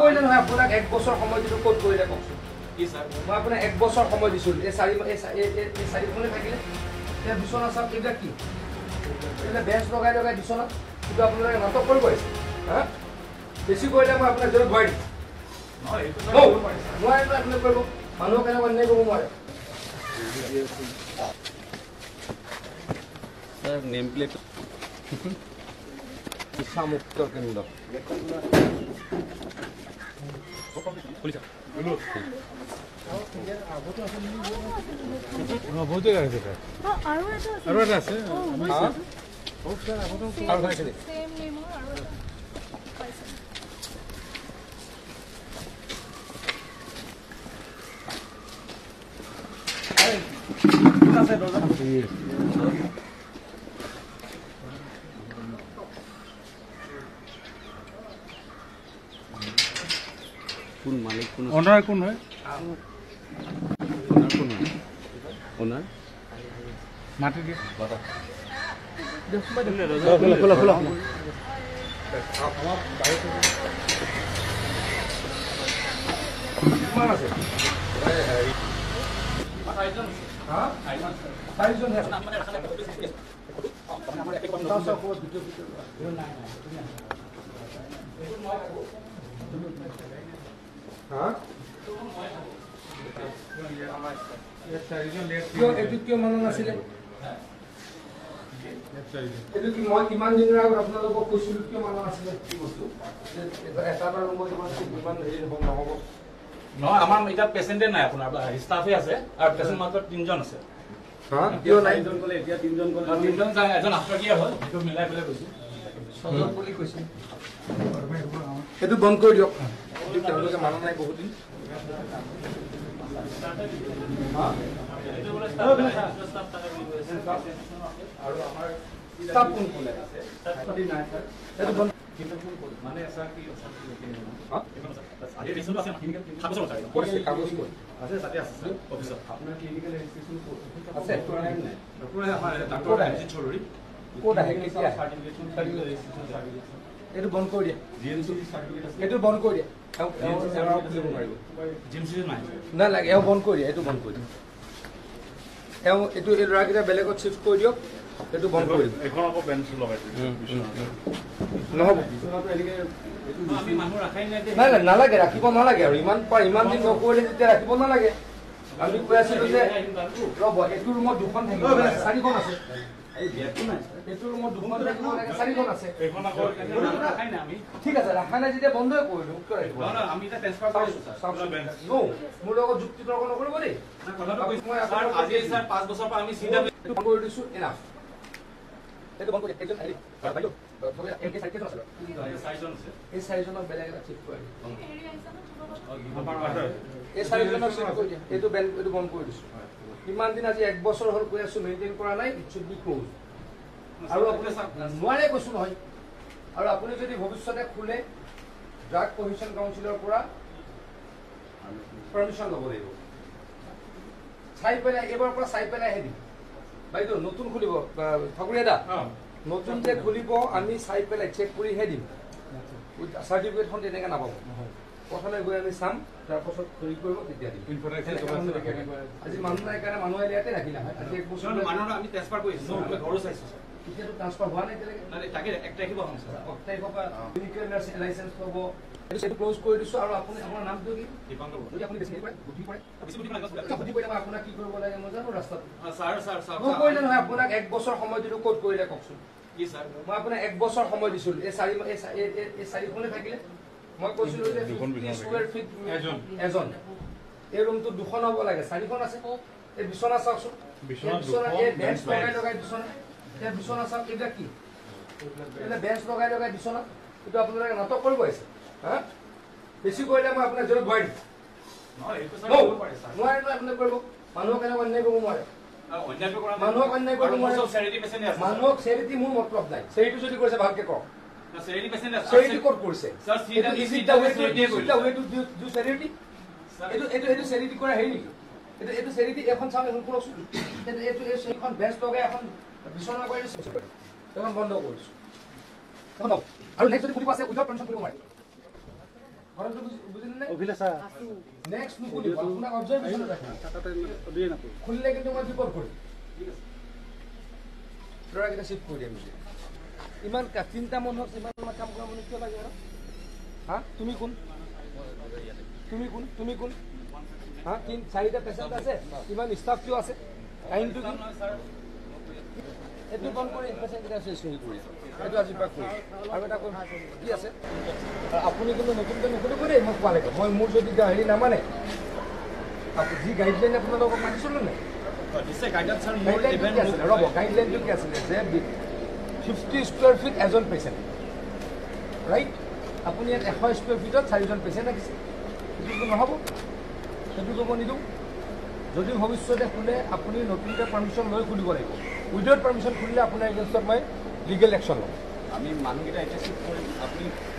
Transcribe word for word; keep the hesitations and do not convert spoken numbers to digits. কইলে নহয় আপোনাক এক বছৰ সময় দিছো কোড কইলে ককছো কি স্যার মই আপোনাক এক বছৰ সময় দিছো এই চাৰি এই চাৰি কোনে থাকিলে এই বিছনা সব কিবা কি এলা বেঞ্চ লগাই লগাই বিছনা কিন্তু আপোনালোকে নাটক কৰি গৈছে হ্যাঁ বেছি কইলে মই আপোনাক জোৰ ভয় নহয় মই আপোনাক কইব মানুহ কেনে বন্নে কইব মই স্যার নেম প্লেট मुक्त केंद्र কোন মালিক কোন ওনার কোন হয় ওনার কোন ওনার মাটি দি বাবা দশ মিনিট খোলা খোলা খোলা আমার বাইরে কোন আছে আইজন হ্যাঁ আইজন আইজন হ্যাঁ আমরা এখানে আমরা একটা কম দশ কোটি ভিডিও ভিডিও না না তুমি আসো हाँ ये साइज़ों लेट क्यों एटू क्यों मानो ना सिले एटू की मौत किमान दिन रहा और अपना लोगों को कुछ लोग क्यों मानो ना सिले इधर ऐसा बार लोगों को किमान किमान दिन होंगे लोगों को ना हमारे इधर पेशेंट है ना अपना अपना स्टाफिया से आप पेशेंट मात्र तीन जन से हाँ क्यों नहीं जन को ले या तीन जन को ले तीन जन सारे जन आपका क्या हो तो मिला है पहले कुछ जो चलो के मानना है बहुत दिन हां जो बोला स्टाफ और हमारा स्टाफ कौन बोला सभी ना सर ये तो माने ऐसा कि हां ये रिसोर्स है कागज होता है कोई कागज कोई আছে সাথে আছে অফিসার আপনার ক্লিনিক্যাল ইনস্টিটিউশন কোড আছে পুরো है पूरा हमारे डॉक्टर है छोड़ो कोड है कि क्या सर्टिफिकेट सर्टिफिकेट एटू बंद कर दिया जीएमसी सर्टिफिकेट एटू बंद कर दिया जीएमसी नहीं ना लागे एव बंद कर दिया एटू बंद कर दिया एव एटू ए लरा किटा बेलेगत शिफ्ट कर दियो एटू बंद कर दियो एखन आपो बेंच लगाय दियो নহব আমি মানু রাখাই নাই না না না লাগে রাখিব না লাগে আর ইমান পা ইমান দিন নকরে তে রাখিব না লাগে আমি কইছিলো যে রব এটু রুমত দুখন থাকিব চারিখন আছে এই বিয়াটো নাই এটু রুমত দুখন থাকিব চারিখন আছে এখন আকো রাখাই না আমি ঠিক আছে রাখাই না যেটা বন্ধ কই লুক করে না না আমি এটা ট্রান্সফার করিছো স্যার নো মোর লগো যুক্তি তর্ক নকরিব রে না কথাটা কইছো স্যার আজি স্যার পাঁচ বছর পর আমি সিধা এটু বন্ধ কইছো এনাফ এটু বন্ধ কই একজন আইলি ভাই ভাই তবে এমকে সাইড কেন আছে এই সাইজন আছে এই সাইজন অফ বেলাগা ঠিক কই এরিয়া হিসাবে ছোট বড় এই সাইজন অফ ঠিক কই এটু বেল এটু বন্ধ কই দিছো কিমান দিন আজি এক বছৰ হল কৈ আছো মেইনটেইন কৰা নাই ইট শুড বি ক্লোজ আৰু আপুনি নোৱাৰে কৈছো নহয় আৰু আপুনি যদি ভৱিষ্যতে খুলে ড্ৰাগ পজিশন কাউন্সিলৰ পৰা পারমিশন ল'ব লাগিব চাই পেলা এবাৰ পৰা চাই পেলা হেদি বাইদেউ নতুন খুলিব ঠাকুৰীয়া দা নতুন যে খুলিব আমি চাই পেলা চেক কৰি হেদিম সার্টিফিকেটখন তেনেকৈ নাপাব কথালে গৈ আমি সাম তাৰপাছত কৰি কৰিব তেতিয়া দিম ইনফৰমেচন আজি মানুহ নাই কাৰণে মানুহ এৰিয়াতে ৰাখিলা আজি এক বছৰ মানুহ আমি ট্ৰান্সফাৰ কৰিছো ঘৰ চাইছো তেতিয়াটো ট্ৰান্সফাৰ হোৱা নাই তেলে নাই তাকে এক ৰাখিব হম স্যার অক্টাই কপা ক্লিনিকেল লাইসেন্স পাব সেইটো ক্লোজ কৰি দিছো আৰু আপুনি আপোনাৰ নামটো কি দীপাংকৰ যদি আপুনি বেছি কৰে বুদ্ধি কৰে বেছি বুদ্ধি কৰে বুদ্ধি কৰে আপোনাক কি কৰিব লাগে মই জানো ৰাস্তা স্যার স্যার স্যার মই কৈলে নহয় আপোনাক এক বছৰ সময় দিলো কোড কৰিলে ককচোন কি স্যার মই আপোনাক এক বছৰ সময় দিছো এই চাৰি এই চাৰি কোনে থাকিলে মই কৈছিলো যে দুই স্কয়ার ফিট এজন এজন এই রুম তো দুখন হ'ব লাগে চাৰিখন আছে এই বিছনা চাওকছো বিছনা দুখন এই বেঞ্চ লগাই লগাই বিছনা এই বিছনা চাওক এটা কি এটা বেঞ্চ লগাই লগাই বিছনা কিন্তু আপোনালোকে নাটক কৰিব আছে হ্যাঁ বেছি কইলে মই আপোনাক জোৰ ভয় নহয় এই কথা মই আপোনাক কইব মানুহ কেনে অন্যায় কৰিব মই অন্যায় কৰা মানুহ অন্যায় কৰিব মই সব চেৰিটি পেছেনে আছে মানুহক চেৰিটি মোৰ মতলব নাই চেৰিটো যদি কৈছে ভালকে কওক सेरिटी पेशेंट है सेरिटी कोड कोर्स है सर सीधा is it the way to the way to do सेरिटी सर एतो एतो एतो सेरिटी कोरा है नहीं एतो एतो सेरिटी এখন সামনে এখন কোন এতো এতো এখন বেস্ট লগে এখন বিছনা কই তখন বন্ধ করছ তখন আর নেক্সট যদি পুলিশ আছে উইদাউট পেনশন করব মানে Itu pun kau yang pasang kita sesuai itu. Itu asli pakai. Apa nak kau? Iya sih. Aku ni kalau nak kita nak kita boleh mas balik. Mau muncul di gaya nama ni. Aku di guideline apa nak kau macam suruh ni. Di sini guideline sah. Guideline juga sah. Robo guideline juga sah. Jadi fifty square feet as on patient. Right? Aku ni yang one hundred square feet atau three thousand patient nak sih. Jadi kau mahu? Jadi kau mau ni tu? Jadi habis tu dah kau ni aku ni noting kita permission lawyer kau di balik. Without permission, खुलने अपना against my legal action low.